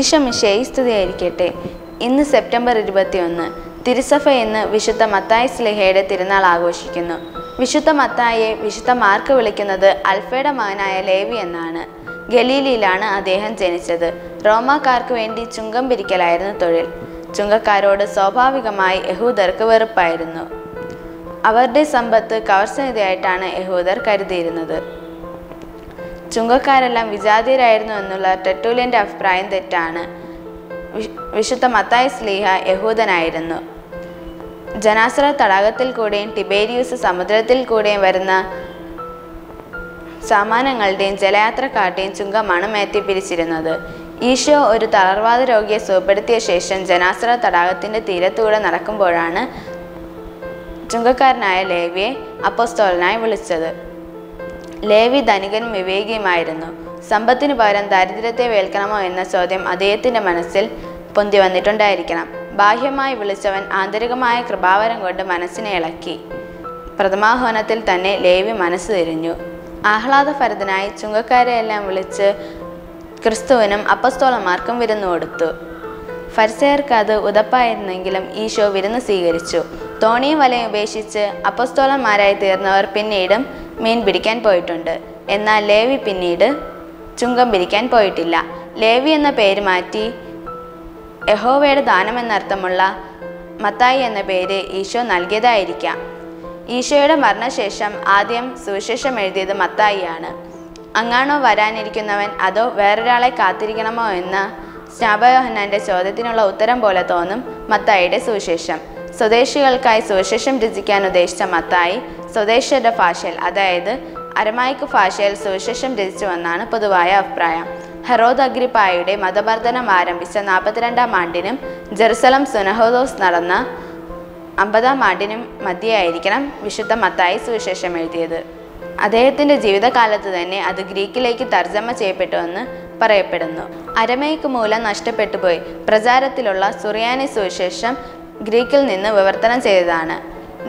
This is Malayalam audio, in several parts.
ഈശോമിശിഹായ് സ്തുതിയായിരിക്കട്ടെ. ഇന്ന് സെപ്റ്റംബർ 21 തിരുസഭ ഇന്ന് വിശുദ്ധ മത്തായി സ്ലീഹയുടെ തിരുനാൾ ആഘോഷിക്കുന്നു. വിശുദ്ധ മത്തായിയെ വിശുദ്ധ മാർക്ക് വിളിക്കുന്നത് അൽഫയുടെ മകനായ ലേവി എന്നാണ്. ഗലീലിയിലാണ് അദ്ദേഹം ജനിച്ചത്. റോമാക്കാർക്ക് വേണ്ടി ചുങ്കം പിരിക്കലായിരുന്നു തൊഴിൽ. ചുങ്കക്കാരോട് സ്വാഭാവികമായി യഹൂദർക്ക് വെറുപ്പായിരുന്നു. അവരുടെ സമ്പത്ത് കവർച്ചനിധിയായിട്ടാണ് യഹൂദർ കരുതിയിരുന്നത്. ചുങ്കക്കാരെല്ലാം വിജാതീയരായിരുന്നു എന്നുള്ള ടെറ്റൂലിൻ്റെ അഭിപ്രായം തെറ്റാണ്. വിശുദ്ധ മത്തായി സ്ലീഹ യഹൂദനായിരുന്നു. ജനാസറ തടാകത്തിൽ കൂടെയും ടിബേരിയൂസ് സമുദ്രത്തിൽ കൂടെയും വരുന്ന സാമാനങ്ങളുടെയും ജലയാത്രക്കാരുടെയും ചുങ്കമാണ് മാത്യു പിരിച്ചിരുന്നത്. ഈശോ ഒരു തളർവാദ രോഗിയെ സുഖപ്പെടുത്തിയ ശേഷം ജനാസറ തടാകത്തിൻ്റെ തീരത്തൂടെ നടക്കുമ്പോഴാണ് ചുങ്കക്കാരനായ ലേവിയെ അപ്പോസ്തോലനായി വിളിച്ചത്. ലേവി ധനികനും വിവേകിയുമായിരുന്നു. സമ്പത്തിനു പകരം ദാരിദ്ര്യത്തെ വേൽക്കണമോ എന്ന ചോദ്യം അദ്ദേഹത്തിൻ്റെ മനസ്സിൽ പൊന്തി വന്നിട്ടുണ്ടായിരിക്കണം. ബാഹ്യമായി വിളിച്ചവൻ ആന്തരികമായ കൃപാവരം കൊണ്ട് മനസ്സിനെ ഇളക്കി. പ്രഥമാഹ്വാനത്തിൽ തന്നെ ലേവി മനസ്സ് തിരിഞ്ഞു. ആഹ്ലാദഫരതനായി ചുങ്കക്കാരെയെല്ലാം വിളിച്ച് ക്രിസ്തുവിനും അപ്പസ്തോലന്മാർക്കും വിരുന്നു കൊടുത്തു. ഫരിസേയർക്ക് അത് ഉതപ്പായിരുന്നെങ്കിലും ഈശോ വിരുന്ന് സ്വീകരിച്ചു. തോണിയും വലയും ഉപേക്ഷിച്ച് അപ്പസ്തോലന്മാരായി തീർന്നവർ പിന്നീടും മീൻ പിടിക്കാൻ പോയിട്ടുണ്ട്. എന്നാൽ ലേവി പിന്നീട് ചുങ്കം പിരിക്കാൻ പോയിട്ടില്ല. ലേവി എന്ന പേര് മാറ്റി യഹോവയുടെ ദാനം എന്നർത്ഥമുള്ള മത്തായി എന്ന പേര് ഈശോ നൽകിയതായിരിക്കാം. ഈശോയുടെ മരണശേഷം ആദ്യം സുവിശേഷം എഴുതിയത് മത്തായിയാണ്. അങ്ങാണോ വരാനിരിക്കുന്നവൻ, അതോ വേറൊരാളെ കാത്തിരിക്കണമോ എന്ന സ്നാപകയോഹന്നാൻ്റെ ചോദ്യത്തിനുള്ള ഉത്തരം പോലെ തോന്നും മത്തായിയുടെ സുവിശേഷം. സ്വദേശികൾക്കായി സുവിശേഷം രചിക്കാൻ ഉദ്ദേശിച്ച മത്തായി സ്വദേശിയുടെ ഭാഷയിൽ, അതായത് അരമായിക്ക് ഭാഷയിൽ സുവിശേഷം രചിച്ചുവെന്നാണ് പൊതുവായ അഭിപ്രായം. ഹെറോദ് അഗ്രിപ്പായുടെ മതമർദ്ദനം ആരംഭിച്ച 42-ാം ആണ്ടിനും ജെറുസലം സുനഹോദോസ് നടന്ന 50-ാം ആണ്ടിനും മധ്യയായിരിക്കണം വിശുദ്ധ മത്തായി സുവിശേഷം എഴുതിയത്. അദ്ദേഹത്തിൻ്റെ ജീവിതകാലത്ത് തന്നെ അത് ഗ്രീക്കിലേക്ക് തർജ്ജമ ചെയ്യപ്പെട്ടുവെന്ന് പറയപ്പെടുന്നു. അരമേയ്ക്ക് മൂലം നഷ്ടപ്പെട്ടുപോയി. പ്രചാരത്തിലുള്ള സുറിയാനി സുവിശേഷം ഗ്രീക്കിൽ നിന്ന് വിവർത്തനം ചെയ്തതാണ്.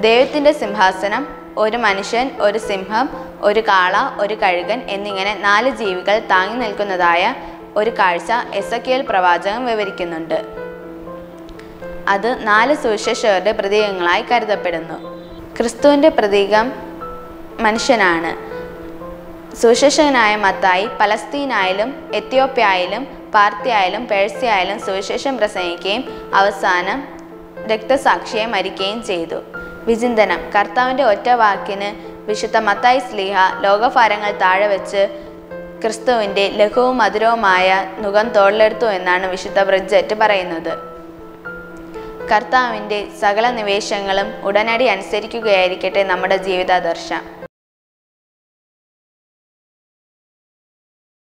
ദൈവത്തിൻ്റെ സിംഹാസനം, ഒരു മനുഷ്യൻ, ഒരു സിംഹം, ഒരു കാള, ഒരു കഴുകൻ എന്നിങ്ങനെ 4 ജീവികൾ താങ്ങി നിൽക്കുന്നതായ ഒരു കാഴ്ച എസക്കിയേൽ പ്രവാചകൻ വിവരിക്കുന്നുണ്ട്. അത് 4 സുവിശേഷകരുടെ പ്രതീകങ്ങളായി കരുതപ്പെടുന്നു. ക്രിസ്തുവിൻ്റെ പ്രതീകം മനുഷ്യനാണ്. സുവിശേഷകനായ മത്തായി പലസ്തീനായാലും എത്യോപ്യയിലും പാർത്തിയായാലും പേഴ്സ്യയായാലും സുവിശേഷം പ്രസംഗിക്കുകയും അവസാനം രക്തസാക്ഷിയെ മരിക്കുകയും ചെയ്തു. വിചിന്തനം. കർത്താവിൻ്റെ ഒറ്റ വാക്കിന് വിശുദ്ധ മത്തായി സ്ലീഹ ലോകഭാരങ്ങൾ താഴെ വെച്ച് ക്രിസ്തുവിൻ്റെ ലഘുവും മധുരവുമായ മുഖം തോളിലെടുത്തു എന്നാണ് വിശുദ്ധ ബ്രിഡ്ജറ്റ് പറയുന്നത്. കർത്താവിൻ്റെ സകല നിവേശങ്ങളും ഉടനടി അനുസരിക്കുകയായിരിക്കട്ടെ നമ്മുടെ ജീവിതാദർശം.